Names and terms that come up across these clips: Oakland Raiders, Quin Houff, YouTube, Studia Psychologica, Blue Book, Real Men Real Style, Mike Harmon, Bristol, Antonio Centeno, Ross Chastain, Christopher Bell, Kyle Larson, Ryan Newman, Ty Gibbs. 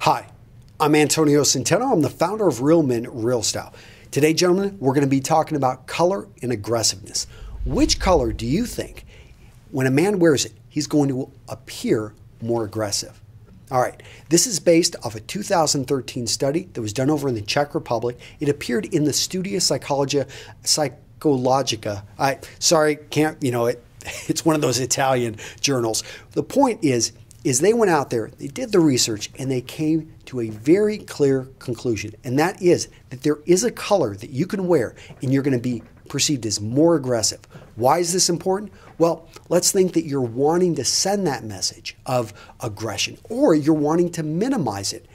Hi, I'm Antonio Centeno. I'm the founder of Real Men Real Style. Today, gentlemen, we're going to be talking about color and aggressiveness. Which color do you think, when a man wears it, he's going to appear more aggressive? All right, this is based off a 2013 study that was done over in the Czech Republic. It appeared in the Studia Psychologica. It's one of those Italian journals. The point is they went out there, they did the research, and they came to a very clear conclusion, and that is that there is a color that you can wear and you're going to be perceived as more aggressive. Why is this important? Well, let's think that you're wanting to send that message of aggression, or you're wanting to minimize it.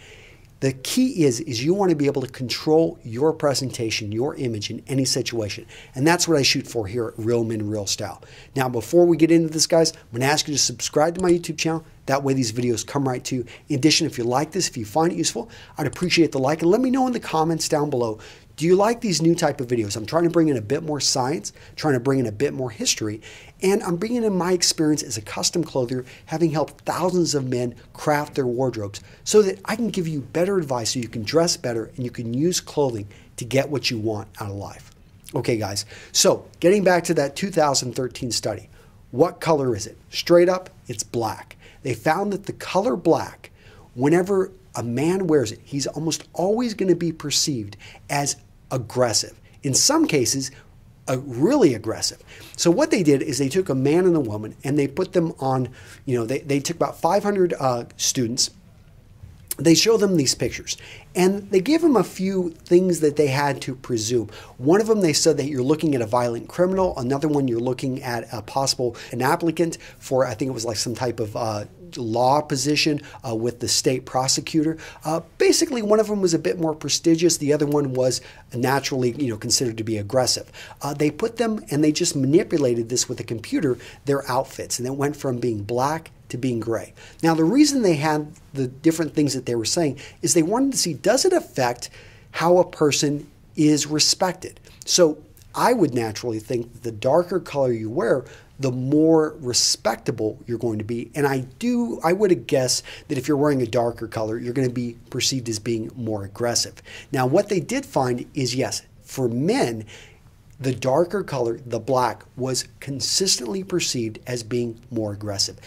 The key is you want to be able to control your presentation, your image in any situation. And that's what I shoot for here at Real Men Real Style. Now, before we get into this, guys, I'm going to ask you to subscribe to my YouTube channel. That way these videos come right to you. In addition, if you like this, if you find it useful, I'd appreciate the like. And let me know in the comments down below, do you like these new type of videos? I'm trying to bring in a bit more science, trying to bring in a bit more history, and I'm bringing in my experience as a custom clothier, having helped thousands of men craft their wardrobes so that I can give you better advice so you can dress better and you can use clothing to get what you want out of life. Okay, guys, so getting back to that 2013 study, what color is it? Straight up, it's black. They found that the color black, whenever a man wears it, he's almost always going to be perceived as aggressive. In some cases, really aggressive. So what they did is they took a man and a woman and they put them on, they took about 500 students. They show them these pictures and they give them a few things that they had to presume. One of them, they said that you're looking at a violent criminal. Another one, you're looking at a possible applicant for, I think it was like some type of law position with the state prosecutor. Basically, one of them was a bit more prestigious. The other one was naturally, considered to be aggressive. They put them and they just manipulated this with a computer, their outfits, and it went from being black to being gray. Now, the reason they had the different things that they were saying is they wanted to see, does it affect how a person is respected? So I would naturally think that the darker color you wear, the more respectable you're going to be. And I would guess that if you're wearing a darker color, you're going to be perceived as being more aggressive. Now, what they did find is, yes, for men, the darker color, the black, was consistently perceived as being more aggressive.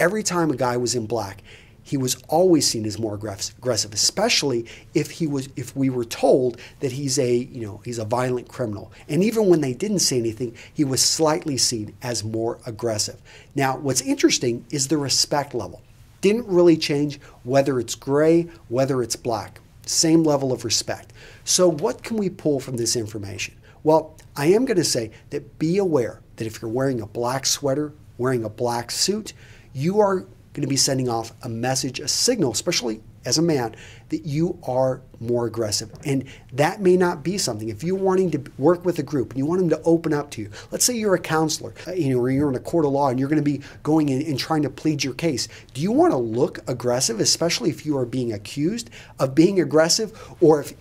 Every time a guy was in black, he was always seen as more aggressive, especially if we were told that he's a, he's a violent criminal. And even when they didn't say anything, he was slightly seen as more aggressive. Now, what's interesting is the respect level. Didn't really change whether it's gray, whether it's black. Same level of respect. So what can we pull from this information? Well, I am going to say that be aware that if you're wearing a black sweater, wearing a black suit, you are going to be sending off a message, a signal, especially as a man, that you are more aggressive. And that may not be something. If you're wanting to work with a group and you want them to open up to you, let's say you're a counselor, or you're in a court of law and you're going to be going in and trying to plead your case. Do you want to look aggressive, especially if you are being accused of being aggressive? Or if,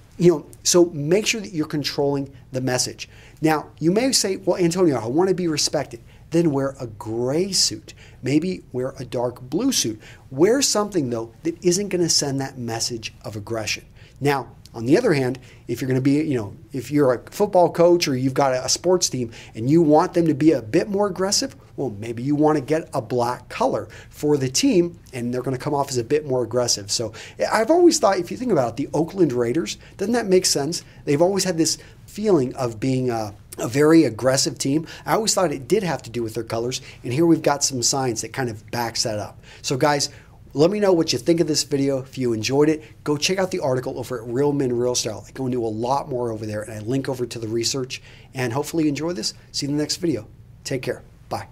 so make sure that you're controlling the message. Now, you may say, well, Antonio, I want to be respected. Then wear a gray suit. Maybe wear a dark blue suit. Wear something, though, that isn't going to send that message of aggression. Now, on the other hand, if you're going to be, if you're a football coach or you've got a sports team and you want them to be a bit more aggressive, well, maybe you want to get a black color for the team and they're going to come off as a bit more aggressive. So I've always thought, if you think about it, the Oakland Raiders, doesn't that make sense? They've always had this feeling of being a very aggressive team. I always thought it did have to do with their colors, and here we've got some science that kind of backs that up. So guys, let me know what you think of this video. If you enjoyed it, go check out the article over at Real Men Real Style. I go into a lot more over there, and I link over to the research, and hopefully you enjoy this. See you in the next video. Take care. Bye.